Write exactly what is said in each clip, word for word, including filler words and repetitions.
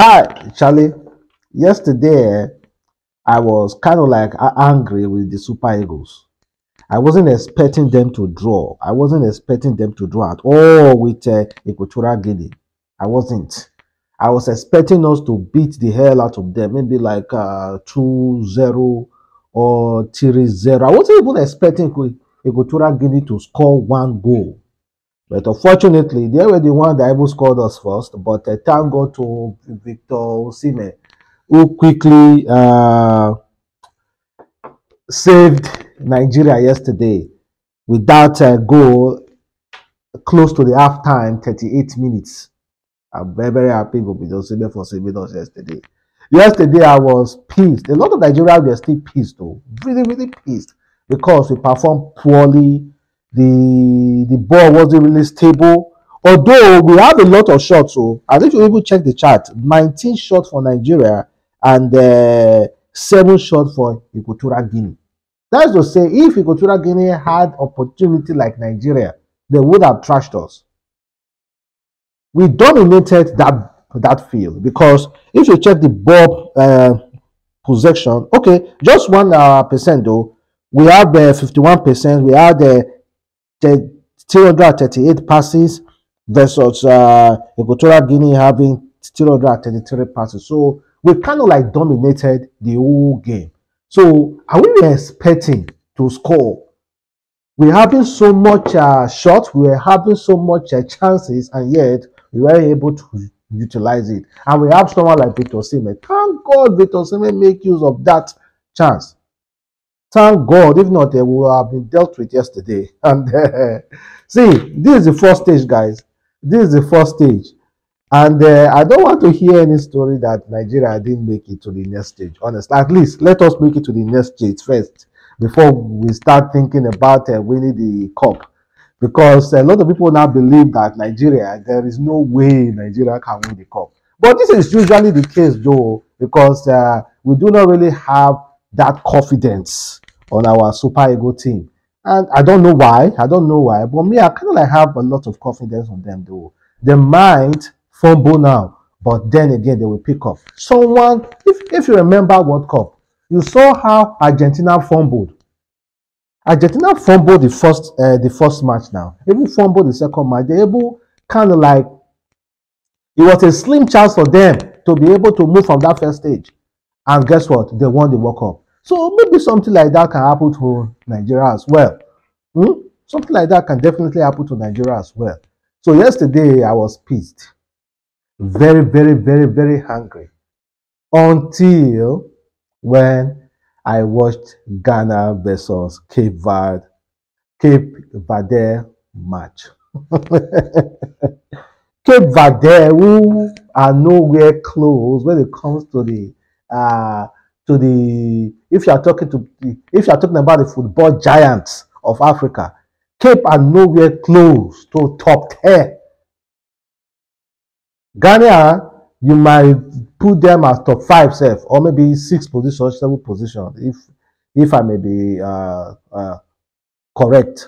Hi, Charlie. Yesterday, I was kind of like angry with the Super Eagles. I wasn't expecting them to draw. I wasn't expecting them to draw at all with uh, Equatorial Guinea. I wasn't. I was expecting us to beat the hell out of them. Maybe like uh, two zero or three zero. I wasn't even expecting Equatorial Guinea to score one goal. But unfortunately, they were the one that even scored us first. But uh, thank God to Victor Osimhen, who quickly uh, saved Nigeria yesterday with that uh, goal close to the half time, thirty-eight minutes. I'm very, very happy with Beto Simon for saving us yesterday. Yesterday, I was pissed. A lot of Nigerians were still pissed, though. Really, really pissed because we performed poorly. The the ball wasn't really stable. Although we have a lot of shots, so I think you even check the chart. nineteen shots for Nigeria and uh, seven shots for Equatorial Guinea. That's to say, if Equatorial Guinea had opportunity like Nigeria, they would have trashed us. We dominated that that field because if you check the ball uh, possession, okay, just one uh, percent though. We have the uh, fifty-one percent. We have the uh, The three hundred thirty-eight passes versus uh, Equatorial Guinea having three hundred thirty-three passes. So we kind of like dominated the whole game. So are we expecting to score? We're having so much uh, shots, we're having so much uh, chances, and yet we were able to utilize it. And we have someone like Beto Simon. Thank God Beto Simon make use of that chance. Thank God, if not, they would have been dealt with yesterday. And uh, see, this is the first stage, guys. This is the first stage. And uh, I don't want to hear any story that Nigeria didn't make it to the next stage. Honestly, at least let us make it to the next stage first before we start thinking about uh, winning the cup. Because a lot of people now believe that Nigeria, there is no way Nigeria can win the cup. But this is usually the case, though, because uh, we do not really have that confidence on our Super Eagle team, and I don't know why. I don't know why, but me, I kind of like have a lot of confidence on them, though. They might fumble now, but then again, they will pick up. Someone, if if you remember World Cup, you saw how Argentina fumbled. Argentina fumbled the first uh, the first match. Now, even fumbled the second match. They able kind of like it was a slim chance for them to be able to move from that first stage. And guess what? They won the World Cup. So maybe something like that can happen to Nigeria as well. Hmm? Something like that can definitely happen to Nigeria as well. So yesterday, I was pissed. Very, very, very, very hungry. Until when I watched Ghana versus Cape Verde, Cape Verde match. Cape Verde, who are nowhere close when it comes to the uh to the if you are talking to if you are talking about the football giants of Africa, Cape are nowhere close to top ten. Ghana, you might put them as top five self, or maybe six position, seven position, if if I may be uh, uh correct.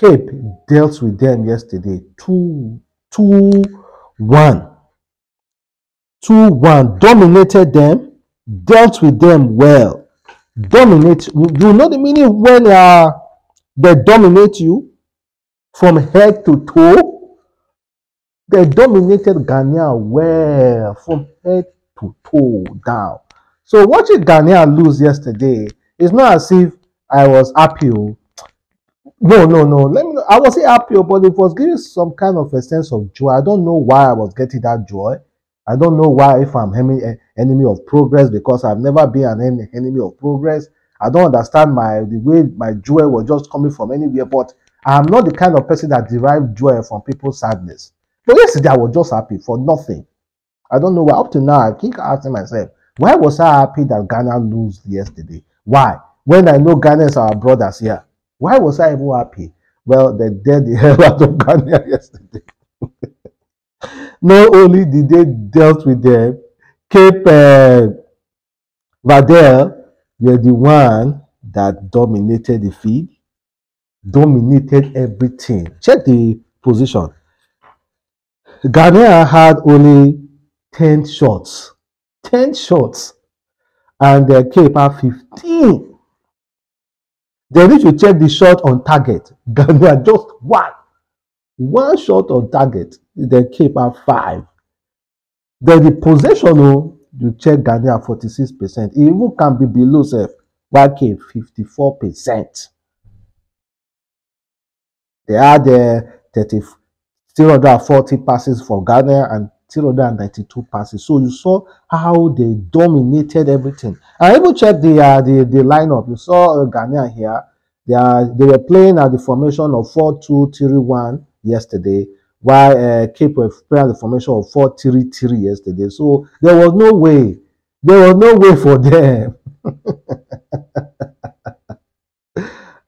Cape dealt with them yesterday two two one. two one, dominated them, dealt with them well. Dominate, you know the meaning when uh, they dominate you from head to toe? They dominated Ghana well, from head to toe down. So watching Ghana lose yesterday, it's not as if I was happy. No, no, no. Let me, I was happy, but it was giving some kind of a sense of joy. I don't know why I was getting that joy. I don't know why, if I'm an enemy of progress, because I've never been an enemy of progress. I don't understand my the way my joy was just coming from anywhere, but I'm not the kind of person that derives joy from people's sadness. But yesterday, I was just happy for nothing. I don't know why. Up to now, I keep asking myself, why was I happy that Ghana lose yesterday? Why? When I know Ghana is our brothers here, why was I even happy? Well, they did the hell out of Ghana yesterday. Not only did they dealt with them, Cape uh, Verde were the one that dominated the field, dominated everything. Check the position. Ghana had only ten shots. ten shots. And uh, Cape had fifteen. They need to check the shot on target. Ghana just one. One shot on target. Then Cape had five. Then the possession, oh, you check Ghana at forty-six percent. It even can be below self. While Cape, fifty-four percent. They had uh, three hundred forty passes for Ghana and three hundred ninety-two passes. So you saw how they dominated everything. I even checked the uh, the, the lineup. You saw uh, Ghana here. They are they were playing at the formation of four two three one yesterday, while uh, Cape were playing the formation of four three three yesterday. So there was no way, there was no way for them.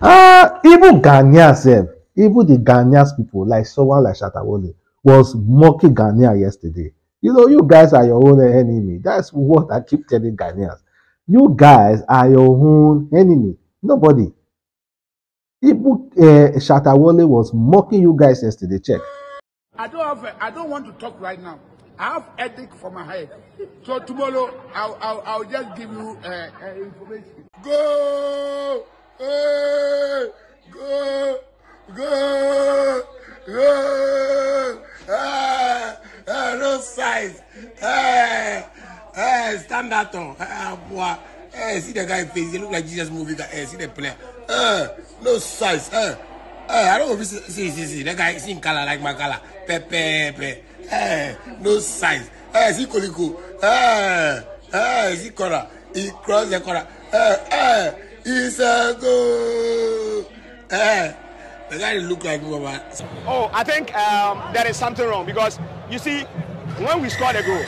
uh, even Ghana said. Even the Ghanaians people, like someone like Shatta Wale, was mocking Ghana yesterday. You know, you guys are your own enemy. That's what I keep telling Ghanaians. You guys are your own enemy. Nobody. Even uh, Shatta Wale was mocking you guys yesterday. Check. I don't have. A, I don't want to talk right now. I have ethic for my head. So tomorrow, I'll I'll, I'll just give you uh, uh, information. Go, hey, go. Go, go, ah, ah, no size, ah, ah, stand out on, ah, boy, eh, see the guy face, he look like Jesus movie, eh, see the player, ah, no size, ah, ah, I don't know if see, see, see, the guy see color like my color, pepe, pepe, eh, no size, eh, see Koliko, ah, ah, see color, he cross the color, eh, eh, he's a go, eh. The guy look like Robert. Oh, I think um, there is something wrong because, you see, when we scored a goal,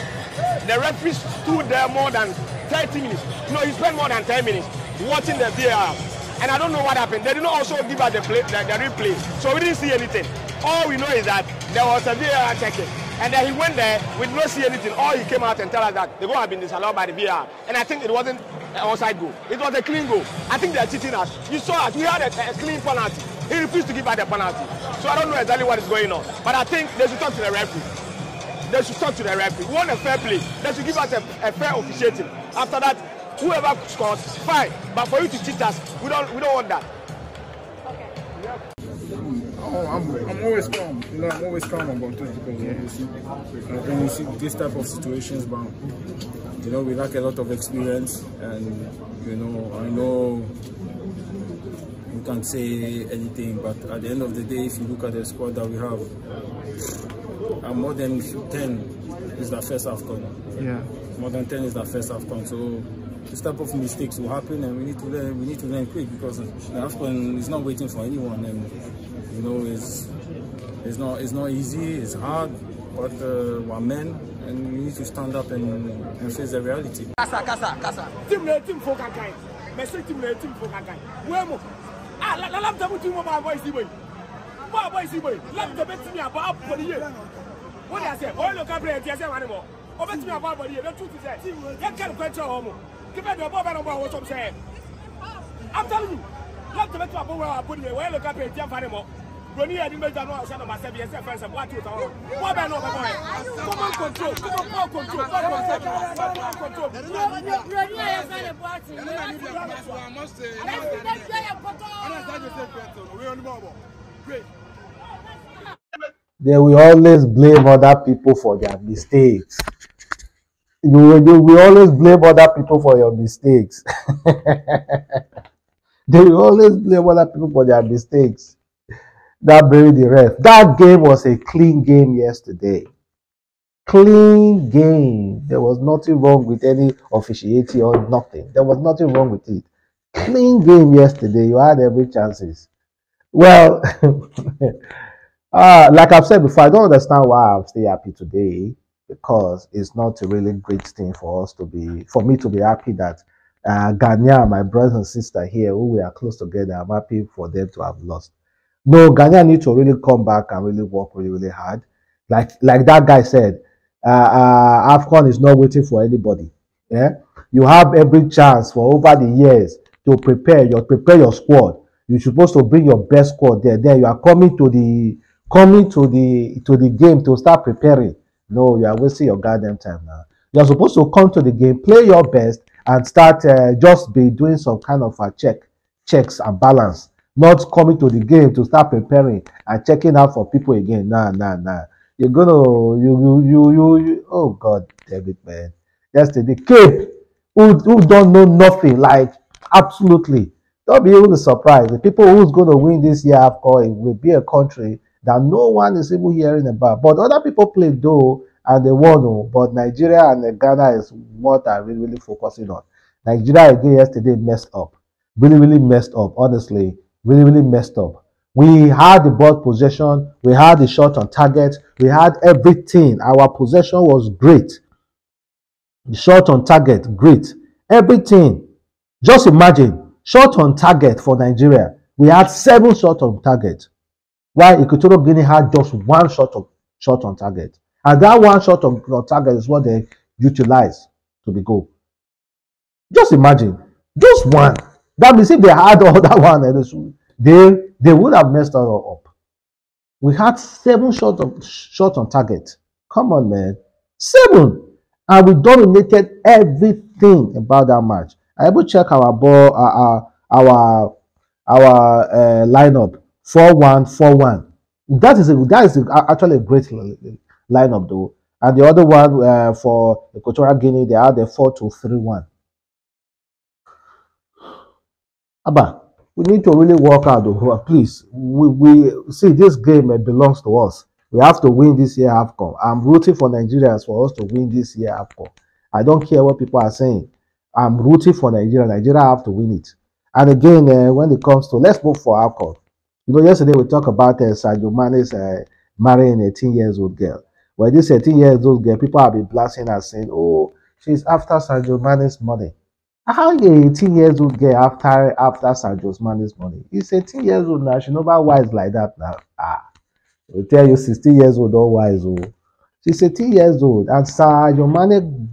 the referee stood there more than thirty minutes. No, he spent more than ten minutes watching the V A R. And I don't know what happened. They did not also give us the, play, the, the replay, so we didn't see anything. All we know is that there was a V A R checking. And then he went there, we did not see anything. All he came out and tell us that the goal had been disallowed by the V A R. And I think it wasn't an offside goal. It was a clean goal. I think they are cheating us. You saw us. We had a, a clean penalty. He refused to give out the penalty. So I don't know exactly what is going on. But I think they should talk to the referee. They should talk to the referee. We want a fair play. They should give us a, a fair officiating. After that, whoever scores, fine. But for you to cheat us, we don't we don't want that. Okay. Oh, I'm, I'm always calm. You know, I'm always calm about this because yeah. you, see, when you see this type of situations, bound. You know, we lack a lot of experience, and you know, I know. You can't say anything, but at the end of the day, if you look at the squad that we have, and more than ten is the first AFCON. Yeah. More than ten is the first AFCON. So this type of mistakes will happen, and we need to learn. We need to learn quick because the AFCON is not waiting for anyone, and you know it's it's not it's not easy. It's hard, but uh, we're men, and we need to stand up and, and face the reality. Casa, casa, casa. Team, team, for Kakai. Message team, team, for Kakai. Where more? Ah, la la la, the team of our boys, the boy. My boys, the boy. Let the best me about for the year. What I say, all the company, the same animal. Oh, bet me about for the year. That's true to say. That can't quench your homo. Give it the above and about what I'm saying. I'm telling you, let the best of our body, all the company, the animal. When you are in the middle of myself, yes, friends, and what you are. What I know about common control, common control, common control. They will always blame other people for their mistakes. You will always blame other people for your mistakes. They will always blame other people for their mistakes. That buried the ref. That game was a clean game yesterday. Clean game. There was nothing wrong with any officiating or nothing. There was nothing wrong with it. Clean game yesterday. You had every chances. Well, uh, like I've said before, I don't understand why I'm still happy today because it's not a really great thing for us to be, for me to be happy that uh, Ghana, my brother and sister here, who we are close together, I'm happy for them to have lost. No, Ghana need to really come back and really work really, really hard. Like like that guy said, uh, uh, AFCON is not waiting for anybody. Yeah? You have every chance for over the years to prepare your prepare your squad. You're supposed to bring your best squad there. Then you are coming to the coming to the to the game to start preparing. No, you are wasting your goddamn time now. You are supposed to come to the game, play your best, and start uh, just be doing some kind of a check, checks and balance. Not coming to the game to start preparing and checking out for people again. Nah, nah, nah. You're gonna you you you you. you oh God, damn it, man. Yesterday, Cape, who who don't know nothing, like absolutely. Don't be even surprised. The people who's gonna win this year AFCON, it will be a country that no one is even hearing about. But other people play though, and they won. But Nigeria and Ghana is what I'm really really focusing on. Nigeria again yesterday messed up. Really really messed up. Honestly. Really, really messed up. We had the ball possession. We had the shot on target. We had everything. Our possession was great. The shot on target, great. Everything. Just imagine, shot on target for Nigeria. We had seven shots on target. While Equatorial Guinea had just one shot, of, shot on target. And that one shot on, on target is what they utilized to be goal. Just imagine. Just one. That means if they had all that one, they they would have messed us all up. We had seven shots on, shot on target. Come on, man. Seven. And we dominated everything about that match. I will check our ball, our our, our uh, lineup. four one, four one. That is, a, that is a, actually a great lineup, though. And the other one uh, for Equatorial Guinea, they had a four two, three one. Abba, we need to really work out, though. Please. We, we see this game uh, belongs to us. We have to win this year AFCON. I'm rooting for Nigerians for us to win this year AFCON. I don't care what people are saying. I'm rooting for Nigeria. Nigeria have to win it. And again, uh, when it comes to, let's move for AFCON. You know, yesterday we talked about uh, Sadio Mane's uh, marrying an eighteen years old girl. Well, this eighteen years old girl, people have been blasting her saying, "Oh, she's after Sadio Mane's money." How is an eighteen years old girl after after Sadio Mane's money? He's eighteen years old now. She never wise like that now. Ah, I tell you, sixteen years old or wise old. She's eighteen years old, and Sadio Mane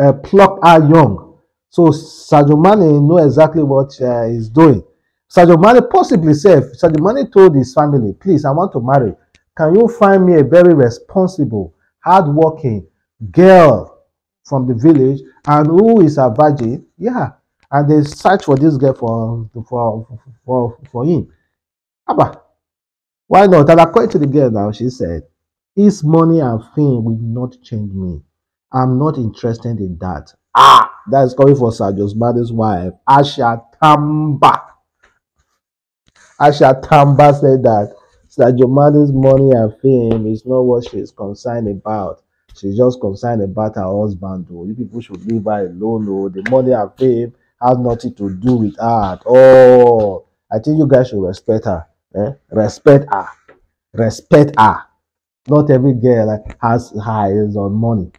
uh, plucked her young. So Sadio Mane knows exactly what uh, he's doing. Sadio Mane possibly said, Sadio Mane told his family, "Please, I want to marry. Can you find me a very responsible, hardworking girl from the village, and who is a virgin?" Yeah, and they search for this girl for for for for him. Abba, why not? And according to the girl now, she said, "His money and fame will not change me. I'm not interested in that." Ah, that is coming for Sadio Mane's wife, Asha Tamba. Asha Tamba said that Sadio Mane's money and fame is not what she is concerned about. She's just concerned about her husband, though. You people should leave her alone, though. The money and fame has nothing to do with her at all. I think you guys should respect her. Eh? Respect her. Respect her. Not every girl has eyes on money.